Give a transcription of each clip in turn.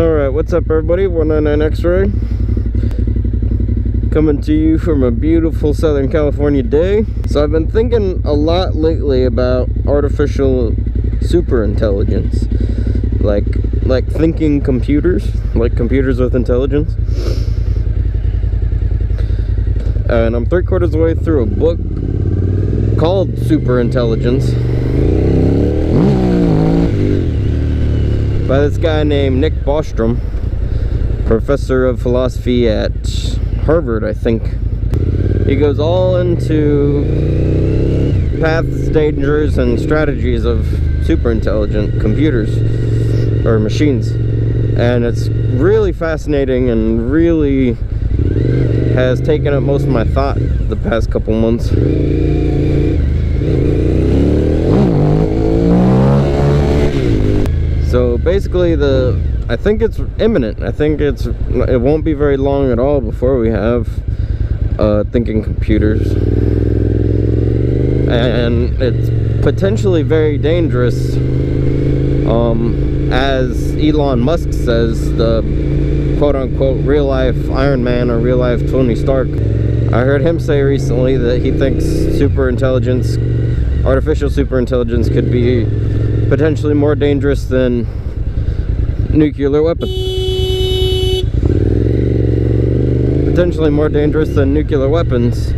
Alright, what's up everybody, 199Xray coming to you from a beautiful Southern California day. So I've been thinking a lot lately about artificial superintelligence, like thinking computers, like computers with intelligence. And I'm 3/4 of the way through a book called Superintelligence by this guy named Nick Bostrom, professor of philosophy at Harvard, I think. He goes all into paths, dangers, and strategies of superintelligent computers or machines, and it's really fascinating and really has taken up most of my thought the past couple months. So basically, I think it's imminent. I think it won't be very long at all before we have thinking computers, and it's potentially very dangerous. As Elon Musk says, the quote-unquote real-life Iron Man or real-life Tony Stark. I heard him say recently that he thinks superintelligence, artificial superintelligence, could be potentially more dangerous than nuclear weapons. Potentially more dangerous than nuclear weapons.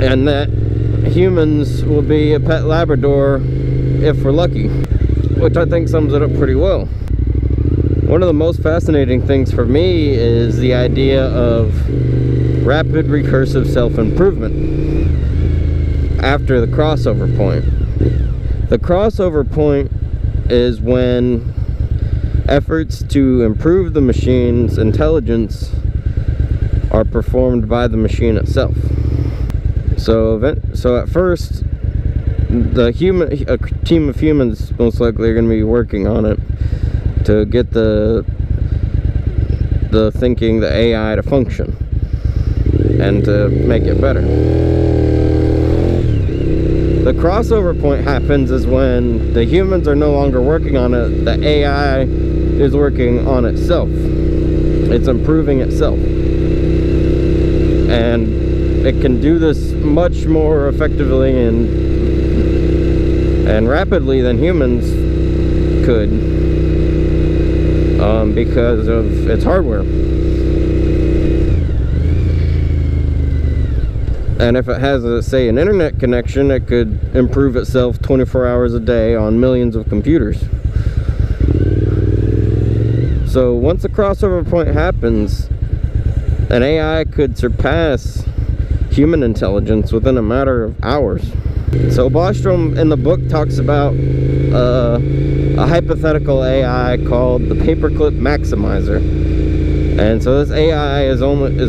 And that humans will be a pet Labrador if we're lucky. Which I think sums it up pretty well. One of the most fascinating things for me is the idea of rapid recursive self-improvement after the crossover point. The crossover point is when efforts to improve the machine's intelligence are performed by the machine itself. So at first, a team of humans most likely are going to be working on it to get the AI to function and to make it better. The crossover point happens is when the humans are no longer working on it, the AI is working on itself. It's improving itself. And it can do this much more effectively and rapidly than humans could because of its hardware. And if it has, say, an internet connection, it could improve itself 24 hours a day on millions of computers. So once the crossover point happens, an AI could surpass human intelligence within a matter of hours. So Bostrom in the book talks about a hypothetical AI called the paperclip maximizer. And so this AI is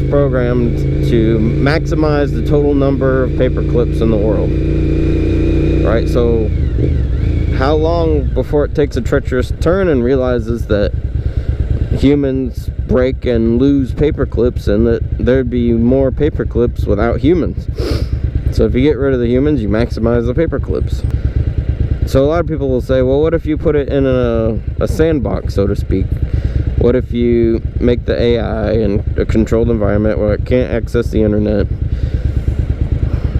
programmed to maximize the total number of paperclips in the world. Right, so how long before it takes a treacherous turn and realizes that humans break and lose paperclips and that there'd be more paperclips without humans? So if you get rid of the humans, you maximize the paperclips. So a lot of people will say, well, what if you put it in a sandbox, so to speak? What if you make the AI in a controlled environment where it can't access the internet?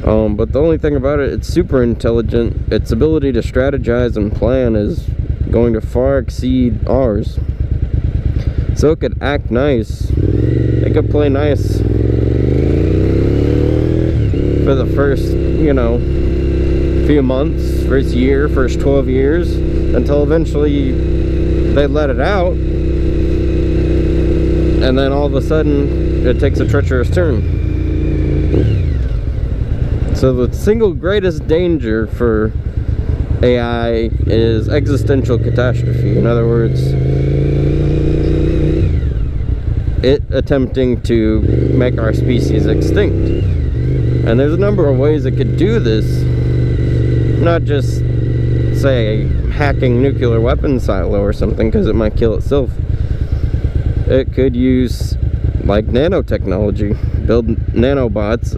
But the only thing about it, it's super intelligent. Its ability to strategize and plan is going to far exceed ours. So it could act nice. It could play nice for the first, few months, first year, first 12 years, until eventually they let it out. And then all of a sudden, it takes a treacherous turn. So the single greatest danger for AI is existential catastrophe. In other words, it attempting to make our species extinct. And there's a number of ways it could do this. Not just, say, hacking nuclear weapon silo or something, because it might kill itself. It could use like nanotechnology, build nanobots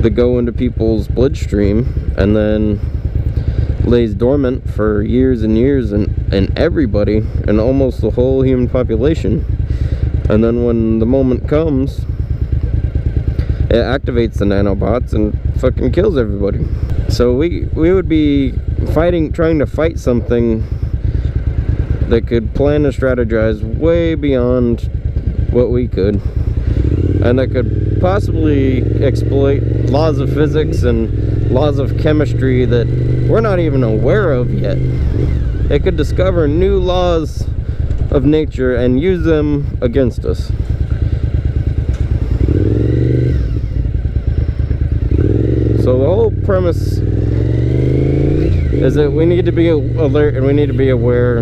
that go into people's bloodstream and then lays dormant for years and years in everybody, and almost the whole human population. And then when the moment comes, it activates the nanobots and fucking kills everybody. So we would be trying to fight something that could plan and strategize way beyond what we could, and that could possibly exploit laws of physics and laws of chemistry that we're not even aware of yet. It could discover new laws of nature and use them against us. So the whole premise is that we need to be alert, and we need to be aware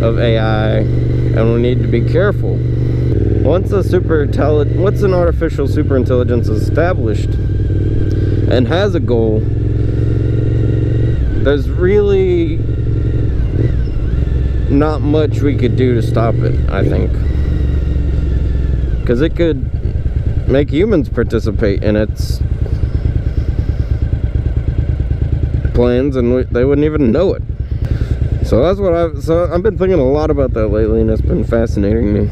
of AI, and we need to be careful. Once an artificial superintelligence is established and has a goal, there's really not much we could do to stop it, I think, because it could make humans participate in its plans, and they wouldn't even know it. So I've been thinking a lot about that lately, and it's been fascinating me.